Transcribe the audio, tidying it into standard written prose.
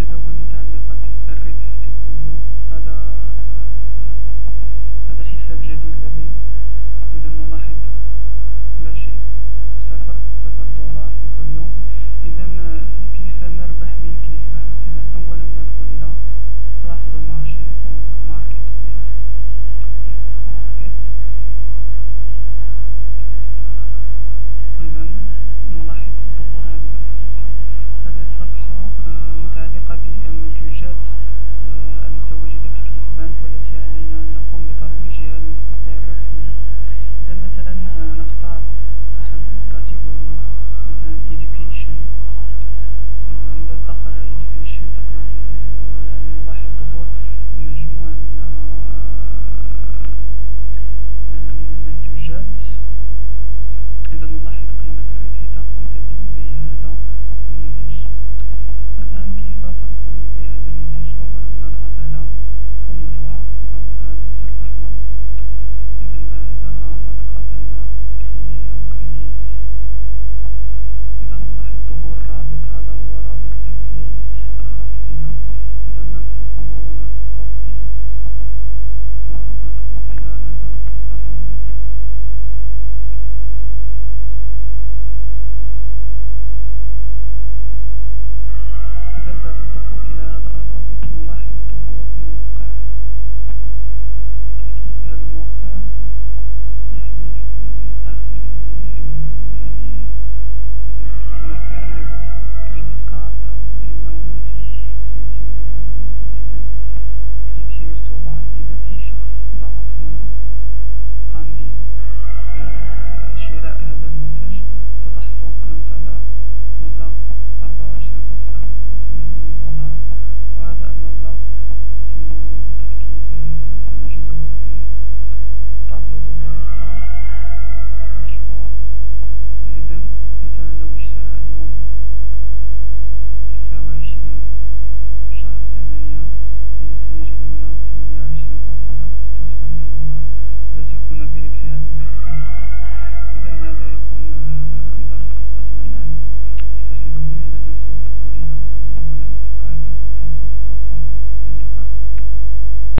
الجداول المتعلقة بالربح في كل يوم. هذا الحساب جديد لدي. إذا نلاحظ لا شيء، $0 $0 في كل يوم. إذا كيف نربح من كليك بانك؟